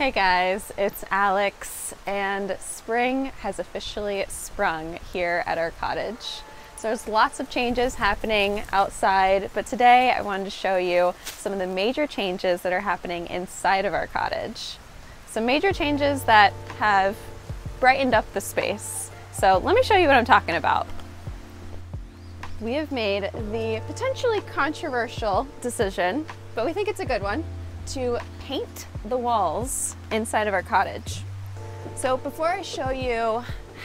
Hey guys, it's Alex, and spring has officially sprung here at our cottage. So there's lots of changes happening outside, but today I wanted to show you some of the major changes that are happening inside of our cottage. Some major changes that have brightened up the space. So let me show you what I'm talking about. We have made the potentially controversial decision, but we think it's a good one, to paint the walls inside of our cottage. So before I show you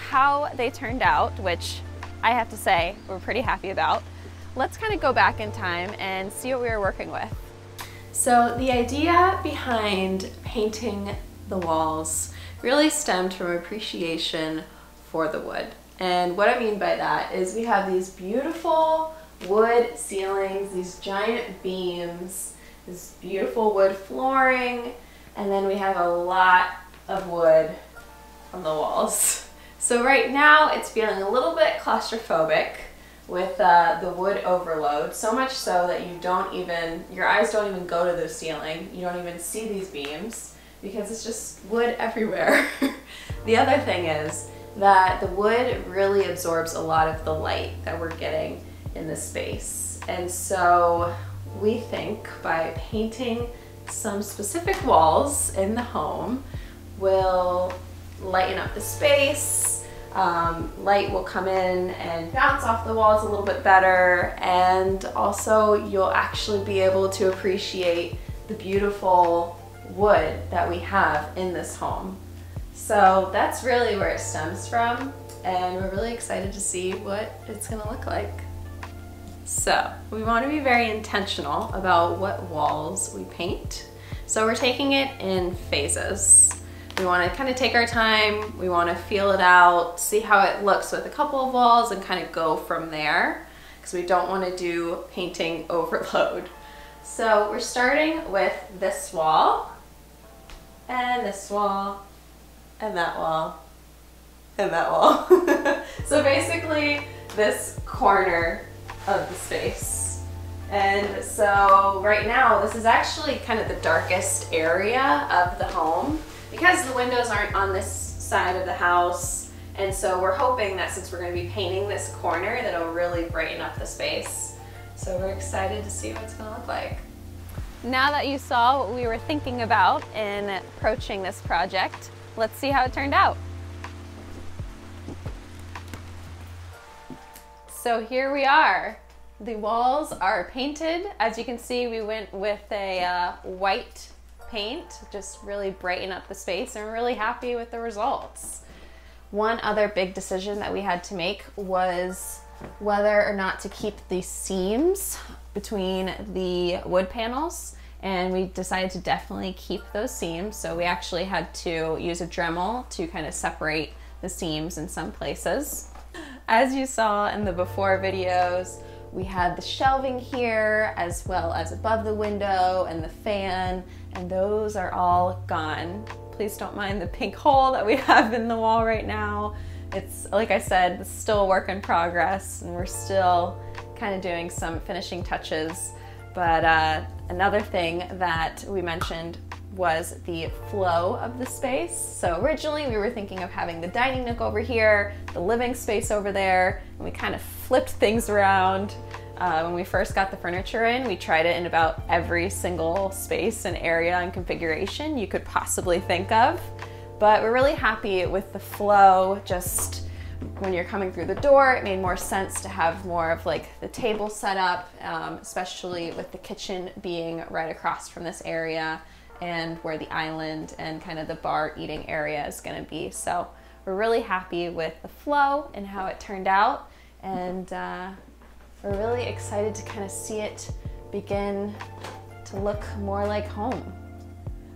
how they turned out, which I have to say we're pretty happy about, let's kind of go back in time and see what we were working with. So the idea behind painting the walls really stemmed from appreciation for the wood. And what I mean by that is we have these beautiful wood ceilings, these giant beams, this beautiful wood flooring, and then we have a lot of wood on the walls. So right now it's feeling a little bit claustrophobic with the wood overload, so much so that you don't even, your eyes don't even go to the ceiling, you don't even see these beams because it's just wood everywhere. The other thing is that the wood really absorbs a lot of the light that we're getting in the space, and so we think by painting some specific walls in the home will lighten up the space, light will come in and bounce off the walls a little bit better, and also you'll actually be able to appreciate the beautiful wood that we have in this home. So that's really where it stems from, and we're really excited to see what it's going to look like. So we want to be very intentional about what walls we paint. So we're taking it in phases. We want to kind of take our time, we want to feel it out, see how it looks with a couple of walls and kind of go from there, because we don't want to do painting overload. So we're starting with this wall, and that wall, and that wall. So basically this corner of the space. And so right now this is actually kind of the darkest area of the home because the windows aren't on this side of the house, and so we're hoping that since we're going to be painting this corner that it'll really brighten up the space. So we're excited to see what it's going to look like. Now that you saw what we were thinking about in approaching this project, let's see how it turned out. So here we are. The walls are painted. As you can see, we went with a white paint, just really brighten up the space, and we're really happy with the results. One other big decision that we had to make was whether or not to keep the seams between the wood panels, and we decided to definitely keep those seams. So we actually had to use a Dremel to kind of separate the seams in some places. As you saw in the before videos, we had the shelving here as well as above the window and the fan, and those are all gone. Please don't mind the pink hole that we have in the wall right now. It's, like I said, it's still a work in progress, and we're still kind of doing some finishing touches. But another thing that we mentioned was the flow of the space. So originally we were thinking of having the dining nook over here, the living space over there, and we kind of flipped things around. When we first got the furniture in, we tried it in about every single space and area and configuration you could possibly think of. But we're really happy with the flow. Just when you're coming through the door, it made more sense to have more of like the table set up, especially with the kitchen being right across from this area, and where the island and kind of the bar eating area is going to be. So we're really happy with the flow and how it turned out, and we're really excited to kind of see it begin to look more like home.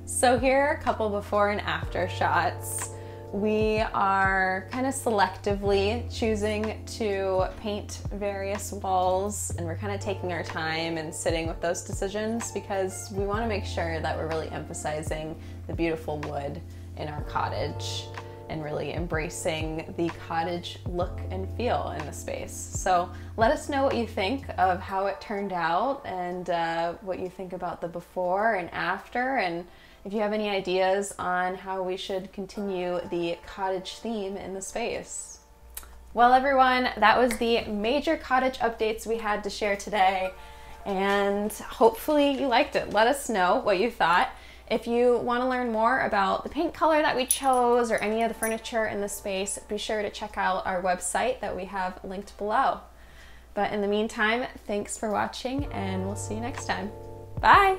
So here are a couple before and after shots. We are kind of selectively choosing to paint various walls, and we're kind of taking our time and sitting with those decisions because we want to make sure that we're really emphasizing the beautiful wood in our cottage and really embracing the cottage look and feel in the space. So let us know what you think of how it turned out, and what you think about the before and after, and if you have any ideas on how we should continue the cottage theme in the space. Well, everyone, that was the major cottage updates we had to share today, and hopefully you liked it. Let us know what you thought. If you want to learn more about the paint color that we chose or any of the furniture in the space, be sure to check out our website that we have linked below. But in the meantime, thanks for watching, and we'll see you next time. Bye!